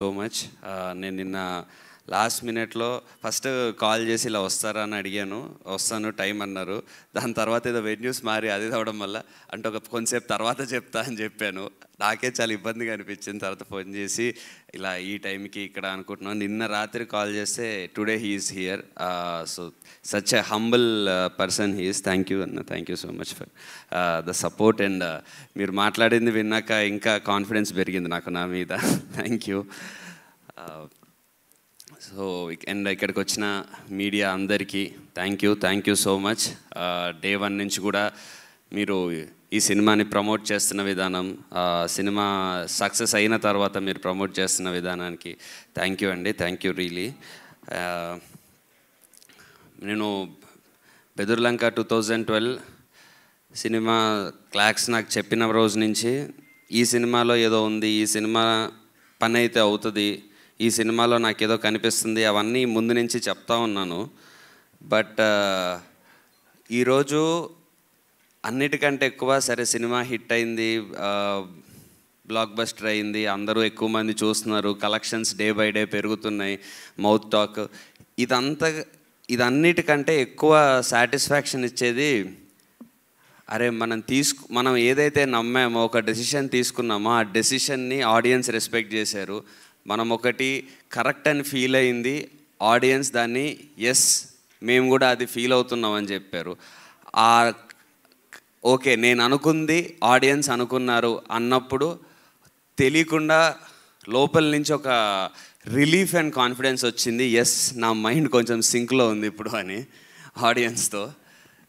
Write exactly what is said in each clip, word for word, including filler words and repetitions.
so much. Uh, Nenina last minute lo first call jesi la ostara na adiyano, ostano time annaro. Then tarvate the venues mari adi thavadam malla. Anto kap concept tarvate jepta an jeppano. Naake chali bandhi gani pichchen tarvate phone jesi ila e time ki ikkadan kutno. Ninna ratri call jese today he is here. Uh, so such a humble uh, person he is. Thank you Anna. Thank you so much for uh, the support and meer maatladindi vinnaka inka confidence berigindi naaku na meeda. Thank you. Uh, so and ikkadiki vachina media andariki thank you thank you so much. Uh, day one nunchi kuda meeru ee cinema ni promote chestunna vidhanam uh, cinema success ayina tarvata meeru promote chestunna vidhananiki thank you andi. Thank you really. Uh, Nenu Bedurulanka two thousand twelve cinema clerks nak cheppina roju nunchi ee cinema lo edo undi ee cinema pani aithe avutadi ee cinema lo naaku edo kanipistundi avanni mundu nunchi chepta unnanu but ee roju annitikante ekkuva sare cinema hit ayindi blockbuster ayindi andaru ekku mandi chustunaru collections day by day perugutunnayi mouth talk idantha ఇదన్నిటికంటే ఎక్కువ satisfaction ఇచ్చేది అరే మనం తీసుకు మనం ఏదైతే నమ్మామో ఒక decision తీసుకున్నామో ఆ డెసిషన్ని ఆడియన్స్ రెస్పెక్ట్ చేశారు. మనం ఒకటి కరెక్ట్ అని ఫీల్ అయింది, ఆడియన్స్ దాన్ని ఎస్ మేము కూడా అది ఫీల్ అవుతున్నామని చెప్పారు. ఆ ఓకే నేను అనుకుంది ఆడియన్స్ అనుకున్నారు అన్నప్పుడు తెలియకుండా లోపల నుంచి ఒక రిలీఫ్ అండ్ కాన్ఫిడెన్స్ వచ్చింది. ఎస్ నా మైండ్ కొంచెం సింక్లో ఉంది ఇప్పుడు అని ఆడియన్స్తో.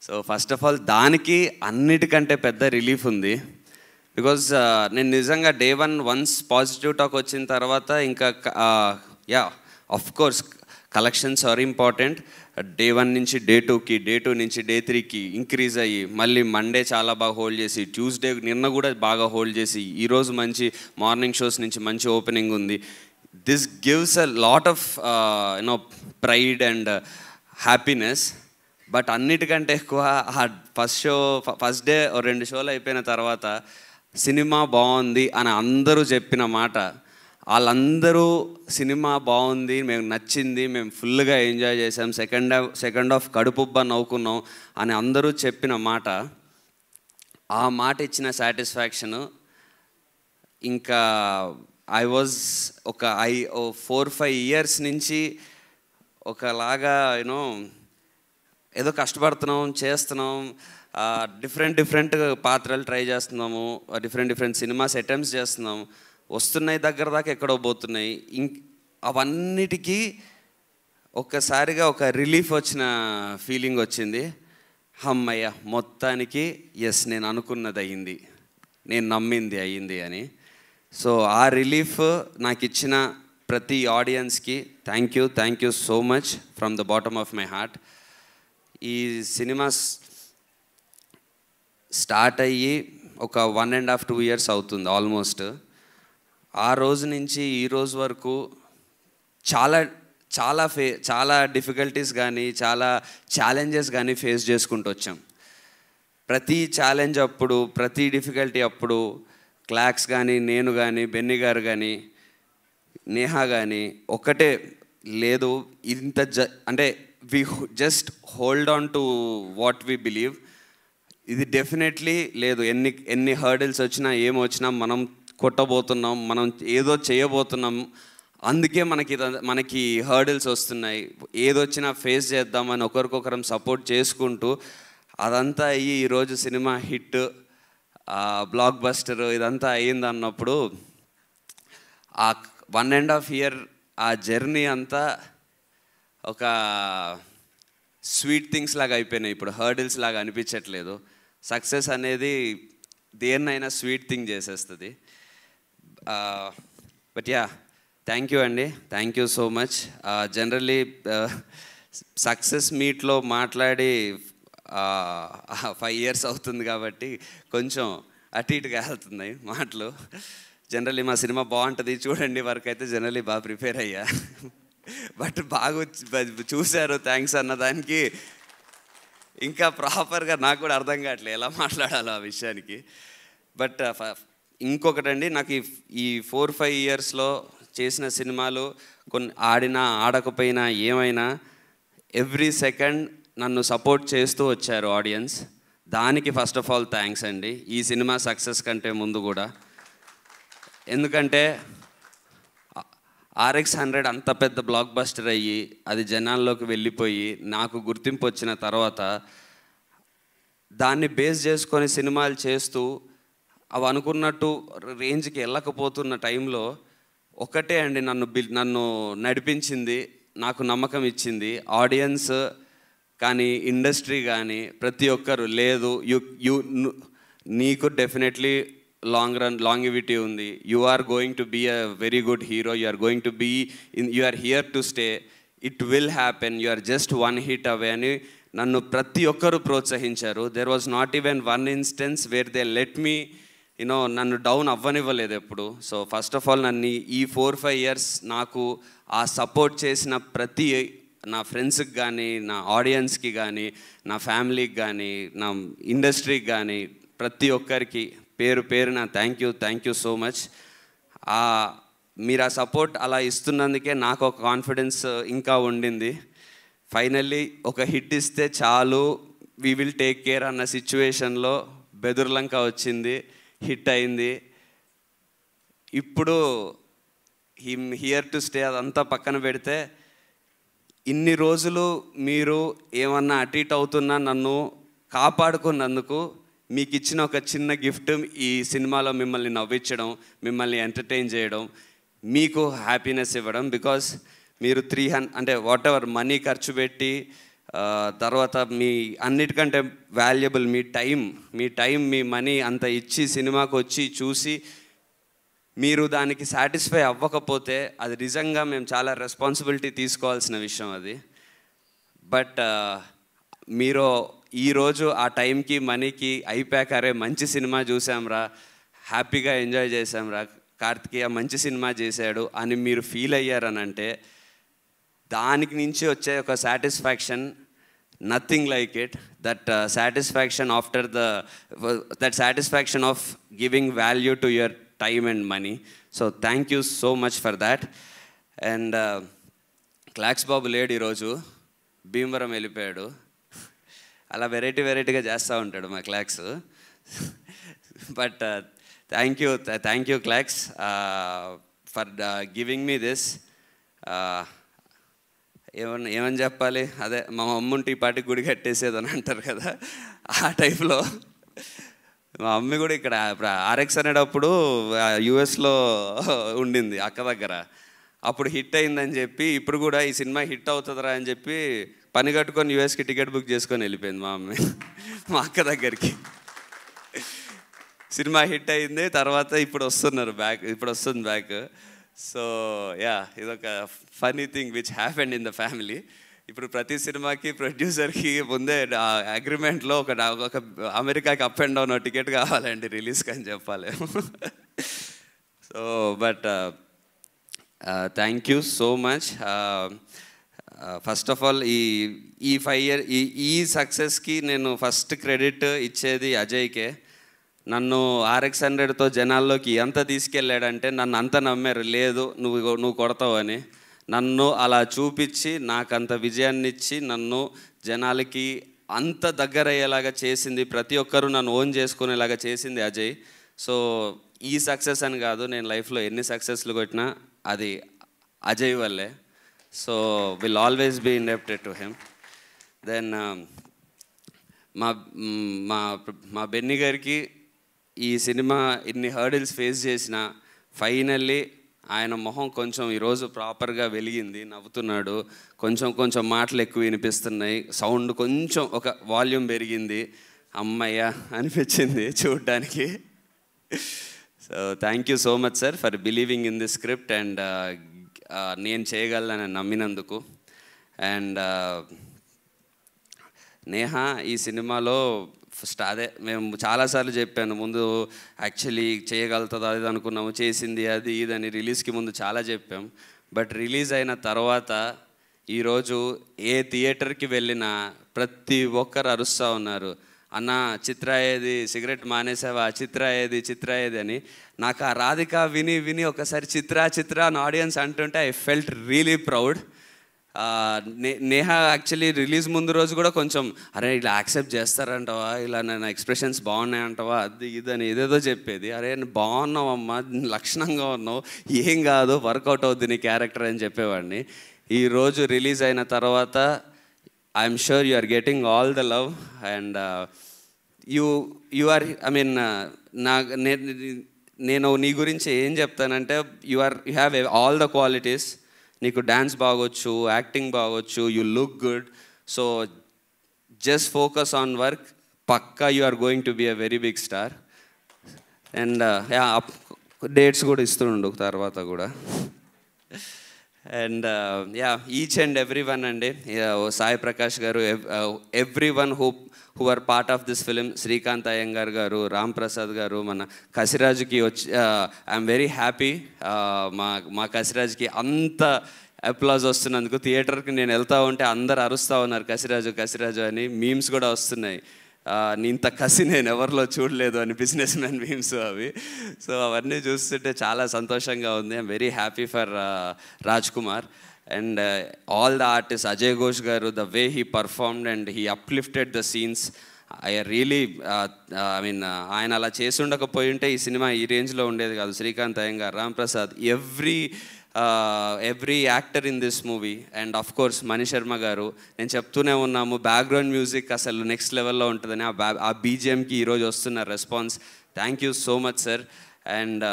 సో ఫస్ట్ ఆఫ్ ఆల్ దానికి అన్నిటికంటే పెద్ద రిలీఫ్ ఉంది. బికాజ్ నేను నిజంగా day one once positive talk వచ్చిన తర్వాత ఇంకా yeah of course collections are important. Day one నుంచి డే టూకి, డే టూ నుంచి డే త్రీకి ఇంక్రీజ్ అయ్యి మళ్ళీ మండే చాలా బాగా హోల్డ్ చేసి, ట్యూస్డే నిన్న కూడా బాగా హోల్డ్ చేసి, ఈరోజు మంచి మార్నింగ్ షోస్ నుంచి మంచి ఓపెనింగ్ ఉంది. This gives a lot of uh, you know pride and uh, happiness. But అన్నిటికంటే ఎక్కువ ఫస్ట్ షో ఫస్ట్ డే రెండు షోలు అయిపోయిన తర్వాత సినిమా బాగుంది అని అందరూ చెప్పిన మాట, వాళ్ళందరూ సినిమా బాగుంది మేము నచ్చింది మేము ఫుల్గా ఎంజాయ్ చేసాం, సెకండ్ హాఫ్ సెకండ్ హాఫ్ కడుపుబ్బా నవ్వుకున్నాం అని అందరూ చెప్పిన మాట, ఆ మాట ఇచ్చిన సాటిస్ఫాక్షను ఇంకా ఐ వాజ్ ఒక I oh four five years నుంచి ఒకలాగా యూనో ఏదో కష్టపడుతున్నాం, చేస్తున్నాం, డిఫరెంట్ డిఫరెంట్ పాత్రలు ట్రై చేస్తున్నాము, డిఫరెంట్ డిఫరెంట్ సినిమాస్ అటెంప్ట్స్ చేస్తున్నాము, వస్తున్నాయి దగ్గర దాకా ఎక్కడో పోతున్నాయి. ఇంక అవన్నిటికీ ఒక్కసారిగా ఒక రిలీఫ్ వచ్చిన ఫీలింగ్ వచ్చింది. అమ్మయ్య మొత్తానికి ఎస్ నేను అనుకున్నది అయ్యింది, నేను నమ్మింది అయ్యింది అని. సో ఆ రిలీఫ్ నాకు ఇచ్చిన ప్రతి ఆడియన్స్కి thank you thank you so much from the bottom of my heart. ఈ సినిమా స్టార్ట్ అయ్యి ఒక one and half two years అవుతుంది ఆల్మోస్ట్. ఆ రోజు నుంచి ఈ రోజు వరకు చాలా చాలా ఫే చాలా డిఫికల్టీస్ కానీ చాలా ఛాలెంజెస్ కానీ ఫేస్ చేసుకుంటూ వచ్చాం. ప్రతి ఛాలెంజ్ అప్పుడు, ప్రతి డిఫికల్టీ అప్పుడు క్లాక్స్ కానీ, నేను కానీ, బెన్నీ గారు కానీ, నేహా కానీ ఒకటే లేదు ఇంత జ అంటే we just hold on to what we believe. ఇది డెఫినెట్లీ లేదు ఎన్ని ఎన్ని హర్డిల్స్ వచ్చినా ఏమొచ్చినా మనం కొట్టబోతున్నాం, మనం ఏదో చేయబోతున్నాం, అందుకే మనకి మనకి హర్డిల్స్ వస్తున్నాయి, ఏదొచ్చినా ఫేస్ చేద్దామని ఒకరికొకరం సపోర్ట్ చేసుకుంటూ అదంతా అయ్యి ఈరోజు సినిమా హిట్ బ్లాక్ బస్టర్ ఇదంతా అయ్యింది అన్నప్పుడు ఆ వన్ అండ్ హాఫ్ ఇయర్ ఆ జర్నీ అంతా ఒక స్వీట్ థింగ్స్ లాగా అయిపోయినాయి. ఇప్పుడు హర్డిల్స్ లాగా అనిపించట్లేదు. సక్సెస్ అనేది దేన్నైనా స్వీట్ థింగ్ చేసేస్తుంది. బట్ యా థ్యాంక్ యూ అండి, thank you so much. Generally success మీట్లో మాట్లాడి ఫైవ్ ఇయర్స్ అవుతుంది కాబట్టి కొంచెం అటు ఇటుగా వెళ్తున్నాయి మాటలు. జనరల్లీ మా సినిమా బాగుంటుంది చూడండి వరకు అయితే జనరల్లీ బాగా ప్రిపేర్ అయ్యా, బట్ బాగా చూశారు థ్యాంక్స్ అన్నదానికి ఇంకా ప్రాపర్గా నాకు కూడా అర్థం కావట్లేదు ఎలా మాట్లాడాలో ఆ విషయానికి. బట్ ఇంకొకటండి నాకు ఈ ఫోర్ ఫైవ్ ఇయర్స్లో చేసిన సినిమాలో కొన్ని ఆడినా ఆడకపోయినా ఏమైనా ఎవ్రీ సెకండ్ నన్ను సపోర్ట్ చేస్తూ వచ్చారు ఆడియన్స్. దానికి ఫస్ట్ ఆఫ్ ఆల్ థ్యాంక్స్ అండి, ఈ సినిమా సక్సెస్ కంటే ముందు కూడా. ఎందుకంటే ఆర్ఎక్స్ హండ్రెడ్ అంత పెద్ద బ్లాక్ బస్టర్ అయ్యి అది జనాల్లోకి వెళ్ళిపోయి నాకు గుర్తింపు వచ్చిన తర్వాత దాన్ని బేస్ చేసుకొని సినిమాలు చేస్తూ అవి అనుకున్నట్టు రేంజ్కి వెళ్ళకపోతున్న టైంలో ఒకటే అండి నన్ను నన్ను నడిపించింది, నాకు నమ్మకం ఇచ్చింది ఆడియన్స్ కానీ ఇండస్ట్రీ కానీ ప్రతి ఒక్కరు. లేదు యు యు నీకు డెఫినెట్లీ లాంగ్ రన్ లాంగివిటీ ఉంది, you are going to be a very good hero, you are going to be in you are here to stay, it will happen, you are just one hit away అని నన్ను ప్రతి ఒక్కరూ ప్రోత్సహించారు. There was not even one instance where they let me you know నన్ను down అవ్వనివ్వలేదు ఎప్పుడు. So first of all నన్ను ఈ ఫోర్ ఫైవ్ ఇయర్స్ నాకు ఆ సపోర్ట్ చేసిన ప్రతి నా ఫ్రెండ్స్కి కానీ, నా ఆడియన్స్కి కానీ, నా ఫ్యామిలీకి కానీ, నా ఇండస్ట్రీకి కానీ ప్రతి ఒక్కరికి పేరు పేరు నా thank you thank you so much. మీరు ఆ సపోర్ట్ అలా ఇస్తున్నందుకే నాకు ఒక కాన్ఫిడెన్స్ ఇంకా ఉండింది. ఫైనల్లీ ఒక హిట్ ఇస్తే చాలు, వీ విల్ టేక్ కేర్ అన్న సిచ్యువేషన్లో బెదురులంక వచ్చింది, హిట్ అయింది. ఇప్పుడు హిమ్ హియర్ టు స్టే అదంతా పక్కన పెడితే ఇన్ని రోజులు మీరు ఏమన్నా అటు ఇటు అవుతున్నా నన్ను కాపాడుకున్నందుకు మీకు ఇచ్చిన ఒక చిన్న గిఫ్ట్ ఈ సినిమాలో మిమ్మల్ని నవ్వించడం, మిమ్మల్ని ఎంటర్టైన్ చేయడం, మీకు హ్యాపీనెస్ ఇవ్వడం. బికాస్ మీరు త్రీ హండ్రెడ్ అంటే వాట్ ఎవర్ మనీ ఖర్చు పెట్టి తర్వాత మీ అన్నిటికంటే వాల్యుబుల్ మీ టైం, మీ టైం మీ మనీ అంత ఇచ్చి సినిమాకు వచ్చి చూసి మీరు దానికి సాటిస్ఫై అవ్వకపోతే అది నిజంగా మేము చాలా రెస్పాన్సిబిలిటీ తీసుకోవాల్సిన విషయం అది. బట్ మీరు ఈరోజు ఆ టైంకి మనీకి అయిపోయాక అరే మంచి సినిమా చూసాంరా, హ్యాపీగా ఎంజాయ్ చేశాంరా, కార్తికేయ మంచి సినిమా చేశాడు అని మీరు ఫీల్ అయ్యారనంటే దానికి నుంచి వచ్చే ఒక satisfaction nothing like it. That satisfaction after the that satisfaction of giving value to your time and money. So thank you so much for that. And clocks బాబు లేడు ఈరోజు, భీమవరం వెళ్ళిపోయాడు. అలా వెరైటీ వెరైటీగా చేస్తూ ఉంటాడు మా clocks. But thank you thank you clocks for giving me this. ఏమన్నా ఏమని చెప్పాలి, అదే మా అమ్మ ఉంటే ఈ పాటికి గుడి కట్టేసేదని అంటారు కదా ఆ టైప్లో. మా అమ్మ కూడా ఇక్కడ ఇప్పుడు ఆర్ఎక్స్ అనేటప్పుడు యూఎస్లో ఉండింది అక్క దగ్గర, అప్పుడు హిట్ అయిందని చెప్పి ఇప్పుడు కూడా ఈ సినిమా హిట్ అవుతుందిరా అని చెప్పి పని కట్టుకొని యూఎస్కి టికెట్ బుక్ చేసుకొని వెళ్ళిపోయింది మా అమ్మ మా అక్క దగ్గరికి. సినిమా హిట్ అయింది తర్వాత ఇప్పుడు వస్తున్నారు బ్యాక్, ఇప్పుడు వస్తుంది బ్యాక్. సో యా ఇదొక funny thing which happened in the family. ఇప్పుడు ప్రతి సినిమాకి ప్రొడ్యూసర్కి ముందే అగ్రిమెంట్లో ఒక ఒక అమెరికాకి అప్ అండ్ డౌన్ టికెట్ కావాలండి రిలీజ్కి అని చెప్పాలి. So but thank you so much. First of all ఈ ఈ ఫైవ్ ఇయర్ ఈ ఈ సక్సెస్కి నేను ఫస్ట్ క్రెడిట్ ఇచ్చేది అజయ్కే. నన్ను ఆర్ఎక్స్ హండ్రెడ్తో జనాల్లోకి ఎంత తీసుకెళ్ళాడంటే నన్ను అంత నమ్మారు, లేదు నువ్వు నువ్వు కొడతావు అని. నన్ను అలా చూపించి నాకంత విజయాన్ని ఇచ్చి నన్ను జనాలకి అంత దగ్గర అయ్యేలాగా చేసింది, ప్రతి ఒక్కరూ నన్ను ఓన్ చేసుకునేలాగా చేసింది అజయ్. సో ఈ సక్సెస్ అని కాదు, నేను లైఫ్లో ఎన్ని సక్సెస్లు కొట్టినా అది అజయ్ వల్లే. So will always be indebted to him. Then మా మా మా బెన్ని గారికి ఈ సినిమా ఇన్ని హర్డిల్స్ ఫేస్ చేసిన ఫైనల్లీ ఆయన మొహం కొంచెం ఈరోజు ప్రాపర్గా వెలిగింది, నవ్వుతున్నాడు, కొంచెం కొంచెం మాటలు ఎక్కువ వినిపిస్తున్నాయి, సౌండ్ కొంచెం ఒక వాల్యూమ్ పెరిగింది, అమ్మయ్య అనిపించింది చూడ్డానికి. So thank you so much sir for believing in this script and నేను చేయగలనని నమ్మినందుకు. అండ్ నేహా ఈ సినిమాలో ఫస్ట్ అదే మేము చాలాసార్లు చెప్పాను, ముందు యాక్చువల్లీ చేయగలుగుతుంది అది అనుకున్నాము, చేసింది అది ఇదని రిలీజ్కి ముందు చాలా చెప్పాం. బట్ రిలీజ్ అయిన తర్వాత ఈరోజు ఏ థియేటర్కి వెళ్ళినా ప్రతి ఒక్కరు అరుస్తూ ఉన్నారు Anna, Chitrayedi, cigarette manesava, Chitrayedi, Chitrayedani. Naka Radhika, Vini, Vini, Okasar, Chitra, Chitra, an audience antunte, I felt really proud. Neha actually release mundu roju kuda koncham are ila accept chestarantava ila na expressions baagunnay antava addi idani ededo cheppedi are baagunnam amma lakshananga unno em gaado work out avudini character ani cheppevadni ee roju release aina tarvata I am sure you are getting all the love and uh, you you are I mean uh, na nenu nee gurinchi em cheptanante you are you have all the qualities. Niku dance bagochu, acting bagochu, you look good. So just focus on work. Pakka, you are going to be a very big star. And uh, yeah, dates kuda istundu tarvata kuda. And uh, yeah, each and everyone ande, yeah, oh, Sai Prakash garu, ev uh, everyone who who are part of this film, Srikanth Iyengar garu, Ram Prasad garu, mana Kasiraj ki, uh, I'm very happy. Uh, ma ma Kasiraj ki anta applause ostunnanduku theater ki nenu elta unte andaru arusta unnaru Kasiraju Kasiraju ani memes kuda ostunnai. Ninta kasi nenu evarlo choodaledu ani business man memes avi. So avanni chustunte chaala santoshanga undi. I'm very happy for uh, Rajkumar. And uh, all the artists, Ajay Ghosh garu, the way he performed and he uplifted the scenes, I really, uh, uh, I mean, ఆయన అలా చేసుండకపోయి ఉంటే ఈ cinema ఈ రేంజ్లో ఉండేది కాదు. Srikanth Iyengar, Ram Prasad, every every actor in this movie and of course Mani Sharma garu. నేను చెప్తూనే ఉన్నాము బ్యాక్గ్రౌండ్ మ్యూజిక్ అసలు నెక్స్ట్ లెవెల్లో ఉంటుందని, ఆ బీజిఎంకి ఈరోజు వస్తున్న response thank you so much sir. And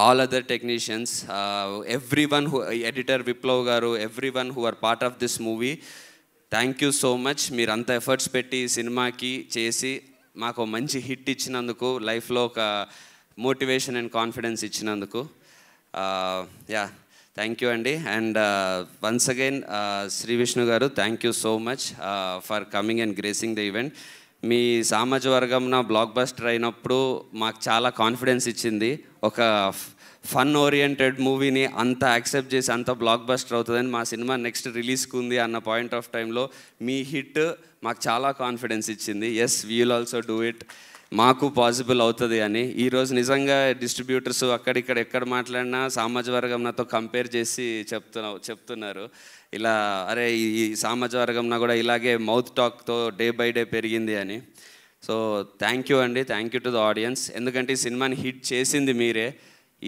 all other technicians, uh, everyone who, editor Viplav garu, everyone who are part of this movie, thank you so much. Meer anta efforts petti cinema ki chesi maaku manchi hit ichinanduku, life lo oka motivation and confidence ichinanduku, uh, yeah, thank you andi. And uh, once again, uh, Sri Vishnu garu, thank you so much uh, for coming and gracing the event. మీ సామాజ వర్గం నా block buster అయినప్పుడు మాకు చాలా confidence ఇచ్చింది. ఒక fun oriented మూవీని అంత యాక్సెప్ట్ చేసి అంత బ్లాక్ బస్టర్ అవుతుందని, మా సినిమా నెక్స్ట్ రిలీజ్కి ఉంది అన్న పాయింట్ ఆఫ్ టైంలో మీ హిట్ మాకు చాలా కాన్ఫిడెన్స్ ఇచ్చింది. Yes, we will also do it, మాకు పాసిబుల్ అవుతుంది అని. ఈరోజు నిజంగా డిస్ట్రిబ్యూటర్స్ అక్కడిక్కడ ఎక్కడ మాట్లాడినా సామాజిక వర్గం నాతో కంపేర్ చేసి చెప్తున్నా చెప్తున్నారు ఇలా, అరే ఈ సామాజిక వర్గం నా కూడా ఇలాగే మౌత్ టాక్తో డే బై డే పెరిగింది అని. సో థ్యాంక్ యూ అండి, thank you to the audience. ఎందుకంటే ఈ సినిమాని హిట్ చేసింది మీరే.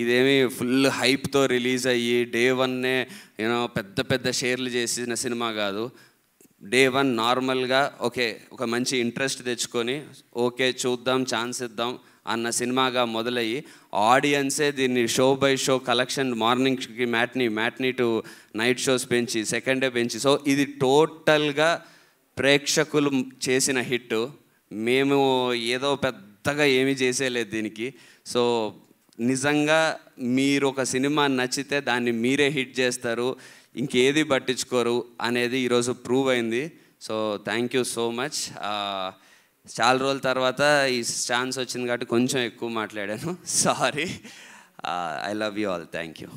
ఇదేమి ఫుల్ హైప్తో రిలీజ్ అయ్యి డే వన్నే యూనో పెద్ద పెద్ద షేర్లు చేసిన సినిమా కాదు. డే వన్ నార్మల్గా ఓకే ఒక మంచి ఇంట్రెస్ట్ తెచ్చుకొని ఓకే చూద్దాం ఛాన్స్ ఇద్దాం అన్న సినిమాగా మొదలయ్యి, ఆడియన్సే దీన్ని షో బై షో కలెక్షన్ మార్నింగ్కి matinee, matinee to night shows పెంచి, సెకండ్ డే పెంచి, సో ఇది టోటల్గా ప్రేక్షకులు చేసిన హిట్. మేము ఏదో పెద్దగా ఏమీ చేసేయలేదు దీనికి. సో నిజంగా మీరు ఒక సినిమా నచ్చితే దాన్ని మీరే హిట్ చేస్తారు, ఇంకేది పట్టించుకోరు అనేది ఈరోజు ప్రూవ్ అయింది. So thank you so much. చాలా రోజుల తర్వాత ఈ ఛాన్స్ వచ్చింది కాబట్టి కొంచెం ఎక్కువ మాట్లాడాను, sorry. I love you all, thank you.